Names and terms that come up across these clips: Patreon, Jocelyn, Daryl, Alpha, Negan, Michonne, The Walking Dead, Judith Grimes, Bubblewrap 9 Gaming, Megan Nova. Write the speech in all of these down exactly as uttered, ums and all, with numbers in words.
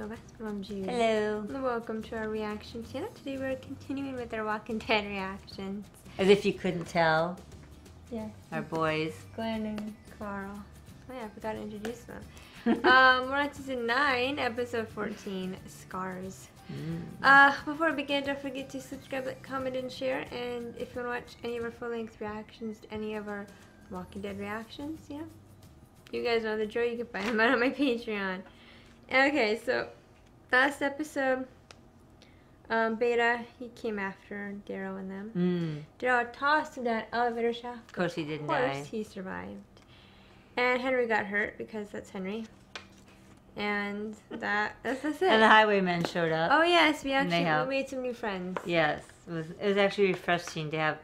Nova from Jude. Hello. Welcome to our reaction channel. Today we're continuing with our Walking Dead reactions. As if you couldn't tell. Yeah. Our boys. Glenn and Carl. Oh yeah, I forgot to introduce them. um, we're on season nine, episode fourteen, Scars. Mm. Uh, before we begin, don't forget to subscribe, like, comment, and share. And if you want to watch any of our full-length reactions, any of our Walking Dead reactions, yeah. You guys know the drill, you can find them out on my Patreon. Okay, so last episode, um, Beta, he came after Daryl and them. Mm. Daryl tossed in that elevator shaft. Of course he didn't die. Of course he survived. And Henry got hurt, because that's Henry. And that, that's, that's it. And the Highwaymen showed up. Oh yes, we actually we made some new friends. Yes, it was, it was actually refreshing to have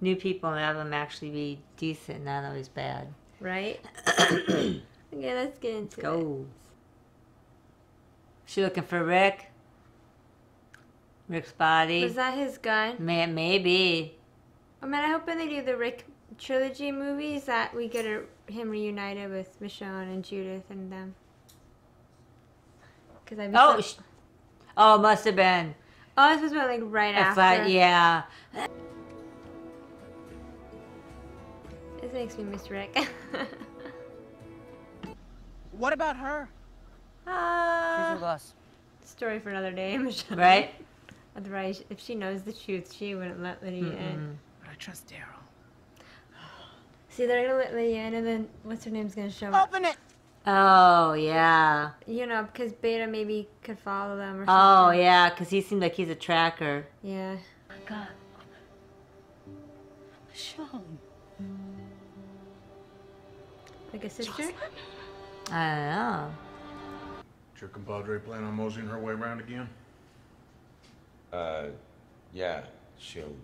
new people and have them actually be decent, not always bad. Right? Okay, let's get into let's go. it. She looking for Rick. Rick's body. Was that his gun? May, maybe. I mean, I hope when they do the Rick trilogy movies that we get a, him reunited with Michonne and Judith and them. Cause I oh, sh oh, must have been. Oh, this was about, like right after. I, yeah. This makes me miss Rick. What about her? Uh, She's a loss. Story for another day, Michelle. Right? Otherwise, if she knows the truth, she wouldn't let Lydia mm-hmm. in. But I trust Daryl. See, they're gonna let Lydia in, and then what's her name's gonna show up? Open it. Oh yeah. You know, because Beta maybe could follow them or something. Oh yeah, because he seemed like he's a tracker. Yeah. Oh my God. Michonne. Like a sister? Jocelyn? I don't know. Your compadre plan on moseying her way around again? Uh, yeah, she'll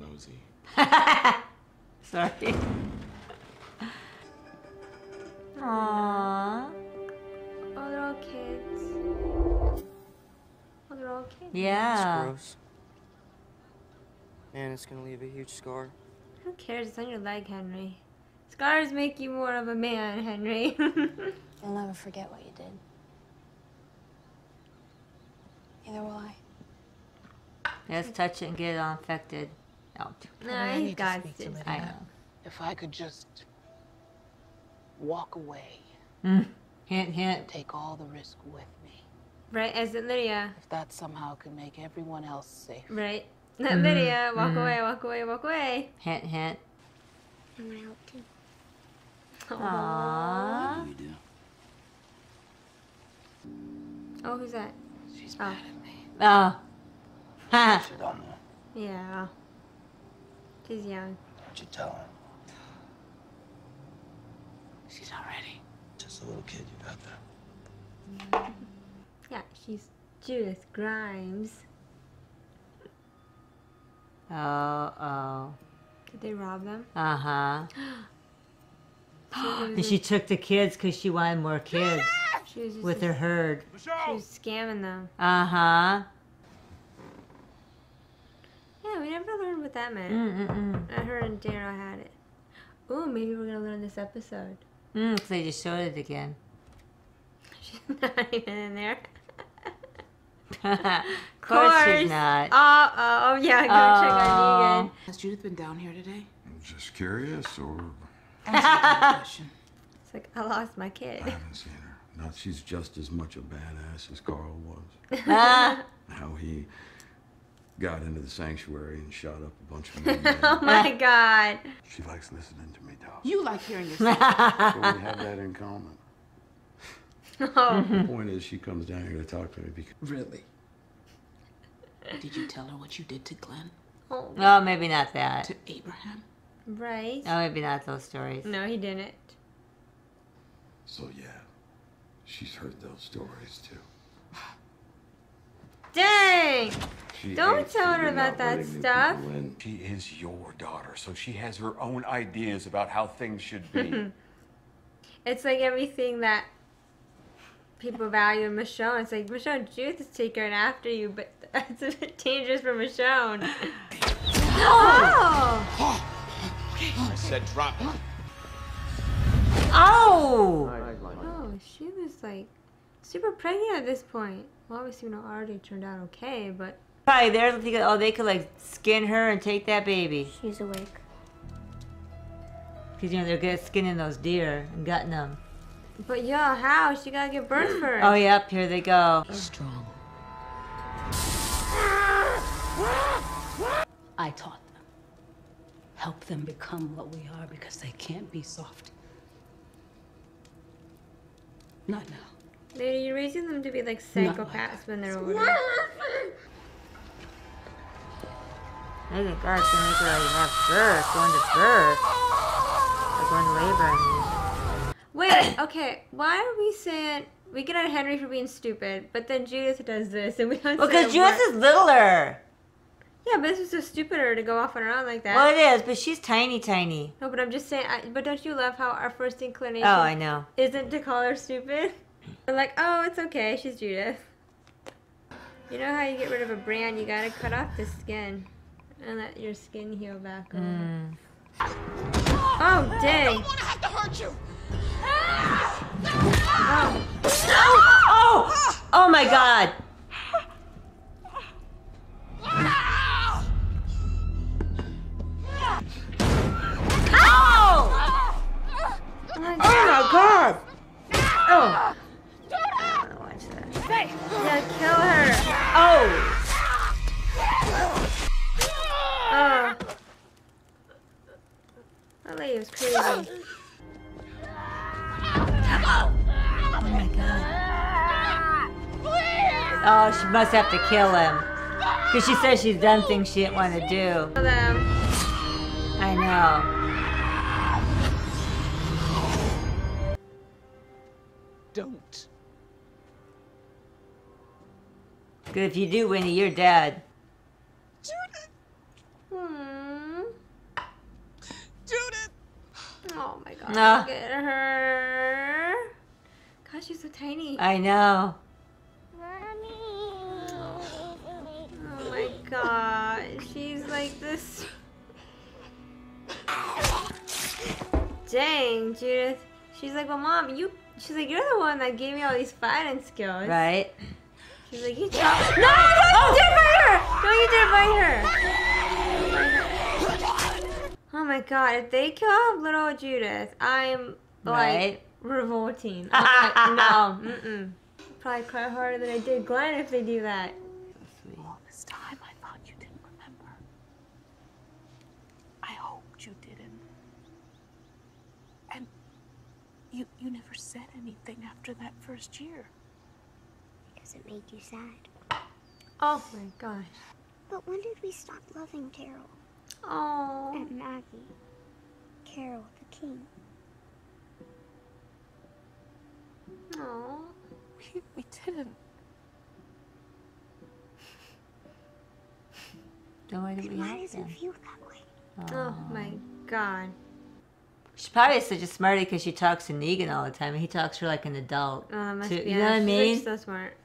mosey. Sorry. Aww. Oh, they're all kids. Oh, they're all kids. Yeah. It's gross. Man, it's gonna leave a huge scar. Who cares? It's on your leg, Henry. Scars make you more of a man, Henry. You'll never forget what you did. Neither will I. Let's touch it and get it all infected. No, no I need to speak to Lydia. I know. If I could just walk away. Mm. Hint, hint. Take all the risk with me. Right, as in Lydia. If that somehow could make everyone else safe. Right. Not mm. Lydia. Walk mm. away, walk away, walk away. Hint, hint. I'm going to help too. Aww. You do. Oh, who's that? She's oh. mad at me. Oh. Ha. She don't know. Yeah. She's young. What'd you tell her? She's not ready. Just a little kid, you got that. Mm-hmm. Yeah, she's Judith Grimes. Oh, oh. Did they rob them? Uh-huh. And she took the kids because she wanted more kids. She was just with her herd. Michonne! She was scamming them. Uh-huh. Yeah, we never learned what that meant. Mm-mm-mm. Her and Daryl had it. Ooh, maybe we're going to learn this episode. Mm, because they just showed it again. She's not even in there. Of course, course she's not. Oh, oh, oh yeah, go oh. check on Negan. Has Judith been down here today? I'm just curious, or... It's like, I lost my kid. I haven't seen her. Now, she's just as much a badass as Carl was. How he got into the sanctuary and shot up a bunch of men. Oh my God. She likes listening to me talk. You like hearing yourself. So we have that in common. Oh. The point is, she comes down here to talk to me because... Really? Did you tell her what you did to Glenn? Oh, oh maybe not that. To Abraham? Right. Oh, maybe not those stories. No, he didn't. So, yeah. She's heard those stories too. Dang! She Don't tell her about that stuff. She is your daughter, so she has her own ideas about how things should be. It's like everything that people value in Michonne. It's like, Michonne, Judith is taking after you, but it's a bit dangerous for Michonne. Oh! Oh. Okay. I said drop it. Oh! She was like super pregnant at this point. Well, obviously, you know, already turned out okay, but... Probably they're thinking, oh, they could, like, skin her and take that baby. She's awake. Because, you know, they're good at skinning those deer and gutting them. But, yeah, how? She gotta give birth first. Oh, yep, here they go. He's strong. I taught them. Help them become what we are because they can't be soft. Not now. Lady, you're raising them to be like psychopaths like when they're older. I think God can make her like have birth, going to birth. Or going to labor, I mean. Wait, okay, why are we saying we get on Henry for being stupid, but then Judith does this and we don't well, say because Judith what? Is littler. Yeah, but this is so stupider to go off and around like that. Well, it is, but she's tiny, tiny. No, but I'm just saying, I, but don't you love how our first inclination oh, I know. Isn't to call her stupid? We're like, oh, it's okay, she's Judith. You know how you get rid of a brand, you gotta cut off the skin. And let your skin heal back over. Mm. Oh, dang. I don't want to have to hurt you. Oh. Oh, oh, oh my God. Oh my God! Oh! I don't watch that. Yeah, kill her! Oh! Oh! That lady was crazy. Oh my God! Oh, she must have to kill him, because she says she's done things she didn't want to do. I know. Don't. Because if you do, Winnie, you're dead. Judith! Hmm. Judith! Oh my God. No. Look at her. God, she's so tiny. I know. Mommy. Oh. Oh my God. She's like this. Dang, Judith. She's like, well, Mom, you. She's like, you're the one that gave me all these fighting skills. Right. She's like, you chopped. No, no, oh. You did it by her! No, you did it by her. Oh my God, if they kill little Judith, I'm like right. revolting. I'm like, no, mm-mm. Probably cry harder than I did Glenn if they do that. All this time, I thought you didn't remember. I hoped you didn't. And You, you never said anything after that first year. Because it made you sad. Oh my gosh. But when did we stop loving Carol? Oh. And Maggie. Carol the king. Oh. We, we didn't. No, I didn't. Why does it feel that way? Oh, oh my God. She's probably such a smarty because she talks to Negan all the time, and he talks to her like an adult. Oh, must too, be you know what I mean? She's so smart.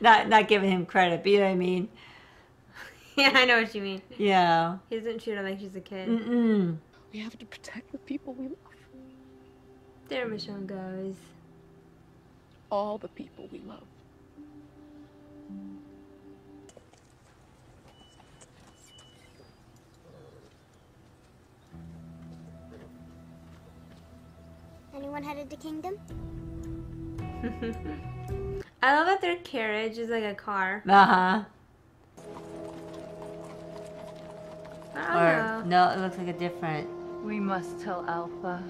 not not giving him credit, but you know what I mean? Yeah, I know what you mean. Yeah. He doesn't treat her like she's a kid. Mm-mm. We have to protect the people we love. There Michonne goes. All the people we love. Anyone headed to Kingdom? I love that their carriage is like a car. Uh-huh. Or, know. No, it looks like a different... We must tell Alpha.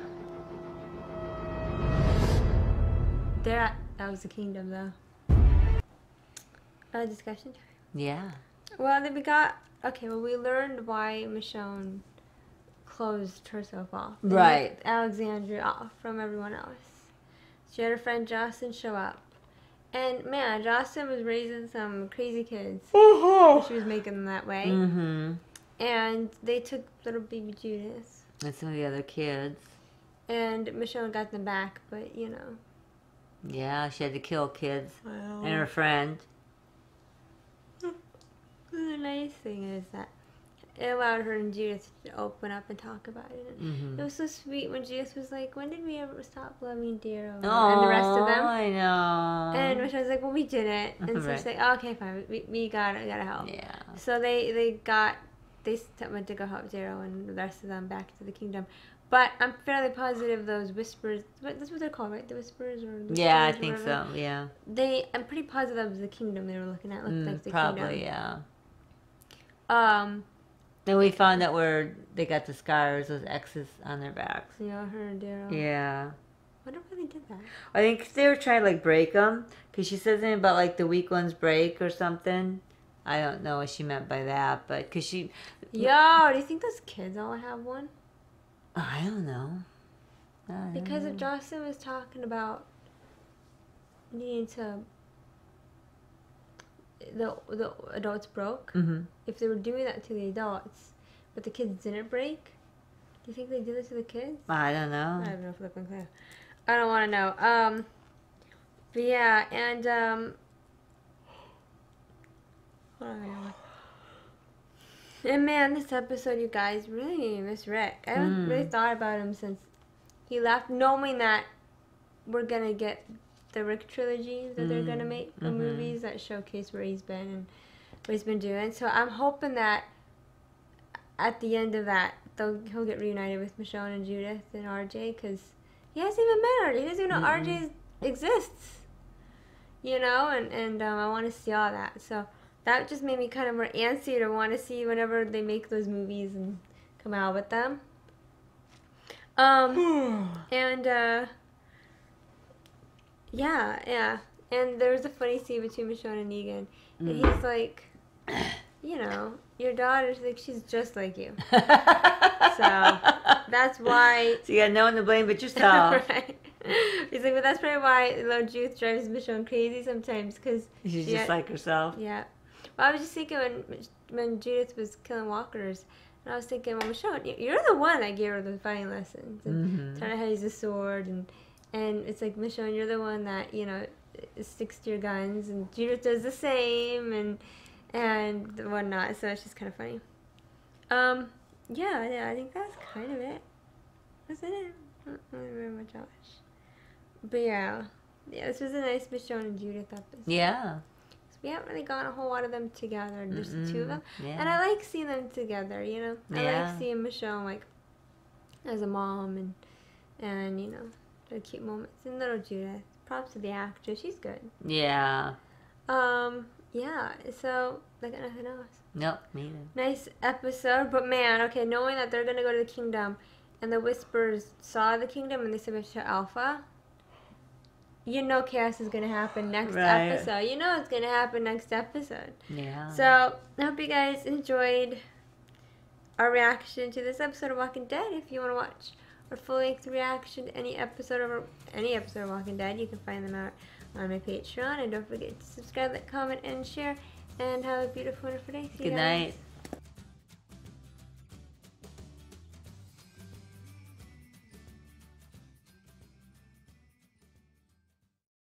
They're at, that was the Kingdom, though. Uh, discussion time? Yeah. Well, then we got... Okay, well, we learned why Michonne... closed herself off. Right. Alexandria off from everyone else. She had her friend Jocelyn show up. And man, Jocelyn was raising some crazy kids. Uh-huh. She was making them that way. Mm-hmm. And they took little baby Judas. And some of the other kids. And Michonne got them back, but you know. Yeah, she had to kill kids. Well, and her friend. The nice thing is that It allowed her and Judith to open up and talk about it. Mm-hmm. It was so sweet when Judith was like, when did we ever stop loving Daryl? Aww, and the rest of them. I know. And Michonne was like, well, we didn't. And so right. she's like, oh, okay, fine. We, we gotta, gotta help. Yeah. So they, they got, they went to go help Daryl and the rest of them back to the kingdom. But I'm fairly positive those whispers, that's what they're called, right? The whispers or the yeah, I think so, yeah. They, I'm pretty positive it was the kingdom they were looking at. Looked mm, like the probably, kingdom. yeah. Um. Then we found out where they got the scars, those X's on their backs. Yeah, her and Daryl. Yeah. I wonder why they did that. I think they were trying to, like, break them. Because she said something about, like, the weak ones break or something. I don't know what she meant by that, but because she... Yo, do you think those kids all have one? I don't know. I don't because know. If Jocelyn was talking about needing to... The the adults broke. Mm-hmm. If they were doing that to the adults, but the kids didn't break, do you think they did it to the kids? I don't know. I have no flipping clue. I don't want to know. Um, but yeah, and um, hold on. And man, this episode, you guys, really miss Rick. I haven't mm. really thought about him since he left, knowing that we're gonna get the Rick trilogy that mm. they're gonna make, the mm-hmm. movies that showcase where he's been and what he's been doing. So I'm hoping that at the end of that, they'll, he'll get reunited with Michonne and Judith and R J, because he hasn't even met her. He doesn't even know mm-hmm. R J exists, you know. And and um, I want to see all that. So that just made me kind of more antsy to want to see whenever they make those movies and come out with them. Um and. uh Yeah, yeah. And there was a funny scene between Michonne and Negan. And mm. he's like, you know, your daughter's like, she's just like you. So, that's why... So you got no one to blame but yourself. Right. He's like, but that's probably why Low Judith drives Michonne crazy sometimes, because... She's she just had, like herself. Yeah. Well, I was just thinking when, when Judith was killing walkers, and I was thinking, well, Michonne, you're the one that gave her the fighting lessons. And mm-hmm. trying to use a sword and... And it's like, Michonne, you're the one that, you know, sticks to your guns, and Judith does the same, and and whatnot. So it's just kind of funny. Um, yeah, yeah, I think that's kind of it. Wasn't it? I don't remember much else. But yeah, yeah, this was a nice Michonne and Judith episode. Yeah. So we haven't really gotten a whole lot of them together. There's mm-mm. two of them, yeah. And I like seeing them together. You know, I yeah. like seeing Michonne like as a mom, and and you know. The cute moments. And little Judith. Props to the actress. She's good. Yeah. Um, yeah. So, I got nothing else. Nope, me either. Nice episode. But man, okay, knowing that they're going to go to the kingdom, and the Whispers saw the kingdom and they submitted to Alpha, you know chaos is going to happen next right. episode. You know it's going to happen next episode. Yeah. So, I hope you guys enjoyed our reaction to this episode of Walking Dead. If you want to watch... or full-length reaction to any episode of any episode of Walking Dead, you can find them out on my Patreon. And don't forget to subscribe, like, comment, and share. And have a beautiful, wonderful day. See you guys. Good night.